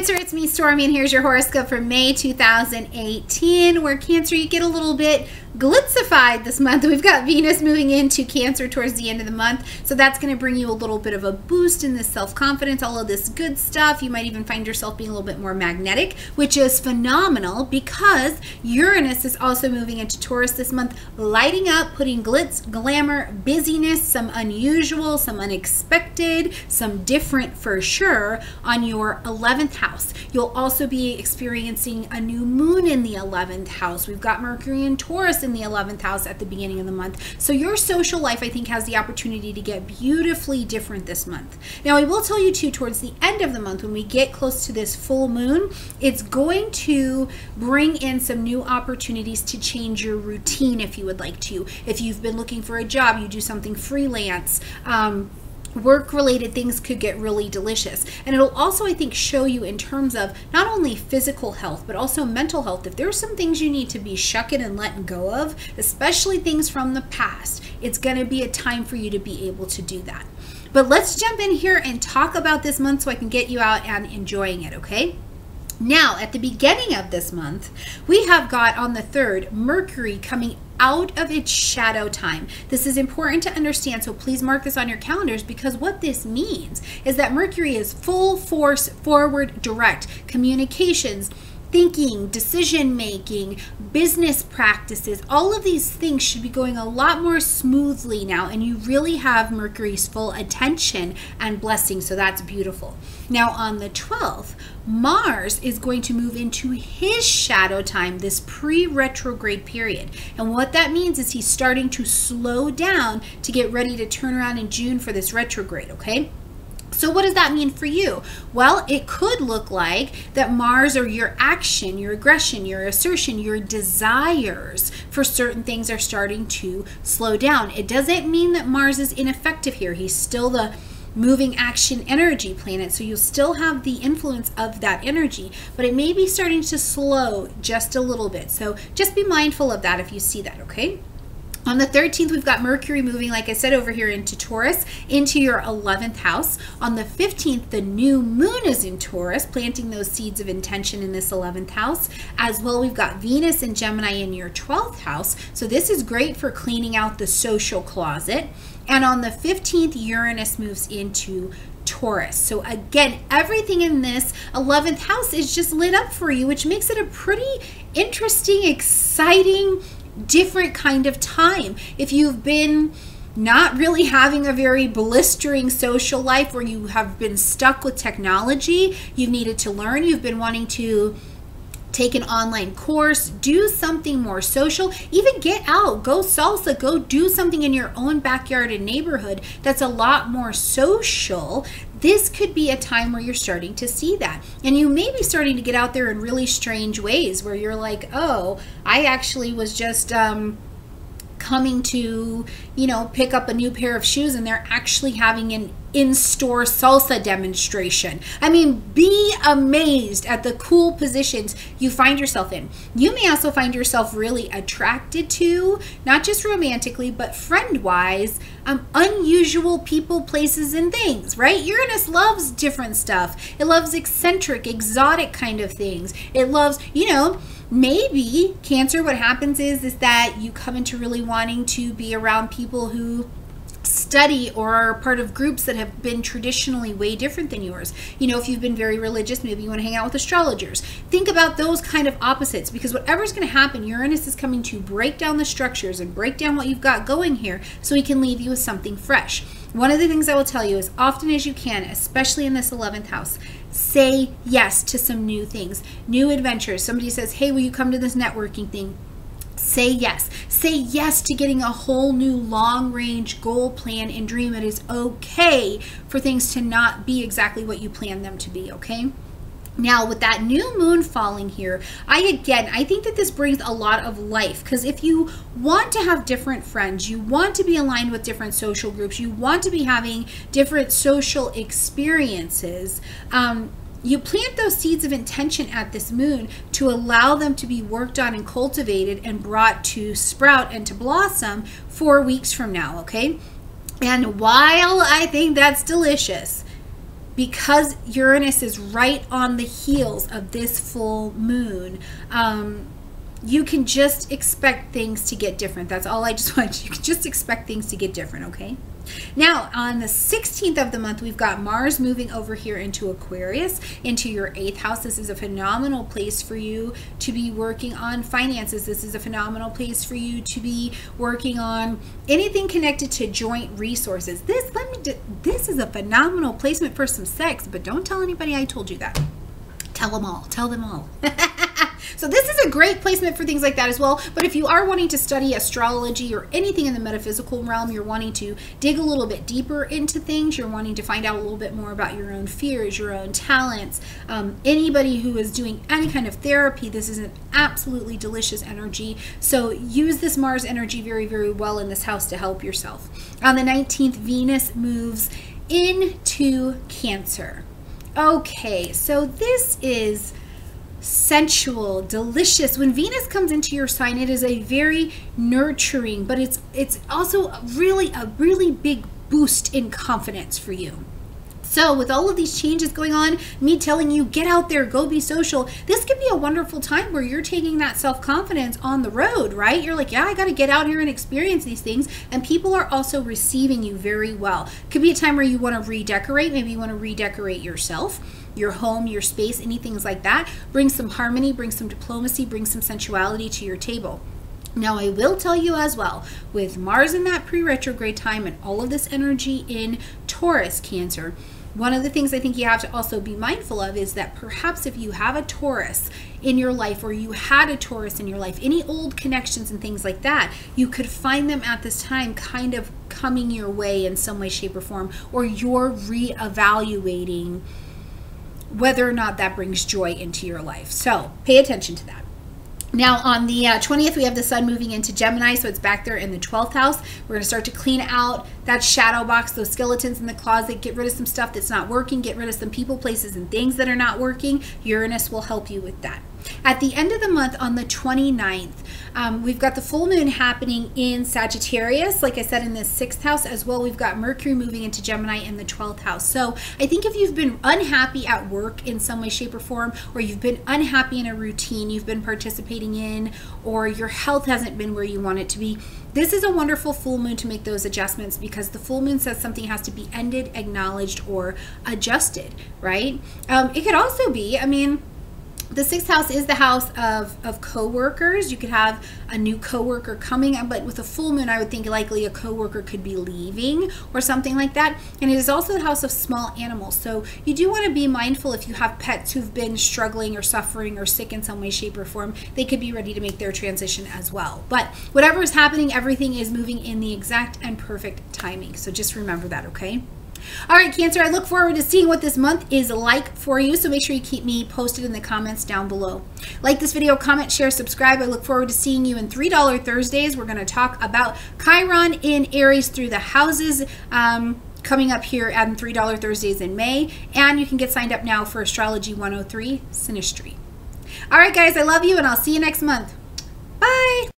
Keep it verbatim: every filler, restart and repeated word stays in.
Cancer, it's me, Stormy, and here's your horoscope for May two thousand eighteen, where Cancer, you get a little bit glitzified this month. We've got Venus moving into Cancer towards the end of the month, so that's going to bring you a little bit of a boost in this self-confidence, all of this good stuff. You might even find yourself being a little bit more magnetic, which is phenomenal because Uranus is also moving into Taurus this month, lighting up, putting glitz, glamour, busyness, some unusual, some unexpected, some different for sure on your eleventh house. You'll also be experiencing a new moon in the eleventh house. We've got Mercury in Taurus in the eleventh house at the beginning of the month. So your social life, I think, has the opportunity to get beautifully different this month. Now, I will tell you too, towards the end of the month, when we get close to this full moon, it's going to bring in some new opportunities to change your routine if you would like to. If you've been looking for a job, you do something freelance, um, work-related things could get really delicious. And it'll also, I think, show you in terms of not only physical health, but also mental health. If there's some things you need to be shucking and letting go of, especially things from the past, it's going to be a time for you to be able to do that. But let's jump in here and talk about this month so I can get you out and enjoying it, okay? Now, at the beginning of this month, we have got on the third, Mercury coming out of its shadow time. This is important to understand, so please mark this on your calendars, because what this means is that Mercury is full force forward direct. Communications, thinking, decision making, business practices, all of these things should be going a lot more smoothly now, and you really have Mercury's full attention and blessing, so that's beautiful. Now on the twelfth, Mars is going to move into his shadow time, this pre-retrograde period. And what that means is he's starting to slow down to get ready to turn around in June for this retrograde, okay? So what does that mean for you? Well, it could look like that Mars or your action, your aggression, your assertion, your desires for certain things are starting to slow down. It doesn't mean that Mars is ineffective here. He's still the moving action energy planet, so you'll still have the influence of that energy, but it may be starting to slow just a little bit. So just be mindful of that if you see that, okay? On the thirteenth, we've got Mercury moving, like I said, over here into Taurus, into your eleventh house. On the fifteenth, the new moon is in Taurus, planting those seeds of intention in this eleventh house. As well, we've got Venus and Gemini in your twelfth house. So this is great for cleaning out the social closet. And on the fifteenth, Uranus moves into Taurus. So again, everything in this eleventh house is just lit up for you, which makes it a pretty interesting, exciting, different kind of time. If you've been not really having a very blistering social life, where you have been stuck with technology, you've needed to learn, you've been wanting to take an online course, do something more social, even get out, go salsa, go do something in your own backyard and neighborhood that's a lot more social, this could be a time where you're starting to see that. And you may be starting to get out there in really strange ways where you're like, oh, I actually was just um, coming to, you know, pick up a new pair of shoes, and they're actually having an in-store salsa demonstration. I mean, be amazed at the cool positions you find yourself in. You may also find yourself really attracted to, not just romantically, but friend-wise, um, unusual people, places, and things, right? Uranus loves different stuff. It loves eccentric, exotic kind of things. It loves, you know, maybe, Cancer, what happens is, is that you come into really wanting to be around people who study or are part of groups that have been traditionally way different than yours. You know, if you've been very religious, maybe you want to hang out with astrologers. Think about those kind of opposites, because whatever's going to happen, Uranus is coming to break down the structures and break down what you've got going here so he can leave you with something fresh. One of the things I will tell you is, often as you can, especially in this eleventh house, say yes to some new things, new adventures. Somebody says, hey, will you come to this networking thing? Say yes. Say yes to getting a whole new long-range goal, plan, and dream. It is okay for things to not be exactly what you planned them to be, okay? Now, with that new moon falling here, I again, I think that this brings a lot of life, because if you want to have different friends, you want to be aligned with different social groups, you want to be having different social experiences, um, you plant those seeds of intention at this moon to allow them to be worked on and cultivated and brought to sprout and to blossom four weeks from now, okay? And while I think that's delicious, because Uranus is right on the heels of this full moon, um, you can just expect things to get different. That's all I just want. You can just expect things to get different, okay? Now, on the sixteenth of the month, we've got Mars moving over here into Aquarius, into your eighth house. This is a phenomenal place for you to be working on finances. This is a phenomenal place for you to be working on anything connected to joint resources. This, let me do, this is a phenomenal placement for some sex, but don't tell anybody I told you that. Tell them all. Tell them all. So this is a great placement for things like that as well. But if you are wanting to study astrology or anything in the metaphysical realm, you're wanting to dig a little bit deeper into things, you're wanting to find out a little bit more about your own fears, your own talents, um, anybody who is doing any kind of therapy, this is an absolutely delicious energy. So use this Mars energy very, very well in this house to help yourself. On the nineteenth, Venus moves into Cancer. Okay, so this is sensual, delicious. When Venus comes into your sign, it is a very nurturing, but it's it's also a really a really big boost in confidence for you. So with all of these changes going on, me telling you, get out there, go be social, this could be a wonderful time where you're taking that self-confidence on the road, right? You're like, yeah, I got to get out here and experience these things. And people are also receiving you very well. Could be a time where you want to redecorate. Maybe you want to redecorate yourself, your home, your space, anything like that. Bring some harmony, bring some diplomacy, bring some sensuality to your table. Now, I will tell you as well, with Mars in that pre-retrograde time and all of this energy in Taurus, Cancer, one of the things I think you have to also be mindful of is that perhaps if you have a Taurus in your life, or you had a Taurus in your life, any old connections and things like that, you could find them at this time kind of coming your way in some way, shape, or form, or you're reevaluating whether or not that brings joy into your life. So pay attention to that. Now on the uh, twentieth, we have the sun moving into Gemini, so it's back there in the twelfth house. We're going to start to clean out that shadow box, those skeletons in the closet, get rid of some stuff that's not working, get rid of some people, places, and things that are not working. Uranus will help you with that. At the end of the month, on the twenty-ninth, um, we've got the full moon happening in Sagittarius, like I said, in the sixth house as well. We've got Mercury moving into Gemini in the twelfth house. So I think if you've been unhappy at work in some way, shape, or form, or you've been unhappy in a routine you've been participating in, or your health hasn't been where you want it to be, this is a wonderful full moon to make those adjustments, because the full moon says something has to be ended, acknowledged, or adjusted, right? Um, it could also be, I mean, the sixth house is the house of, of co-workers. You could have a new co-worker coming, but with a full moon, I would think likely a co-worker could be leaving or something like that. And it is also the house of small animals. So you do want to be mindful if you have pets who've been struggling or suffering or sick in some way, shape, or form, they could be ready to make their transition as well. But whatever is happening, everything is moving in the exact and perfect timing. So just remember that, okay? All right, Cancer, I look forward to seeing what this month is like for you, so make sure you keep me posted in the comments down below. Like this video, comment, share, subscribe. I look forward to seeing you in three dollar Thursdays. We're going to talk about Chiron in Aries through the houses um, coming up here at three dollar Thursdays in May, and you can get signed up now for Astrology one oh three Sinistry. All right, guys, I love you, and I'll see you next month. Bye!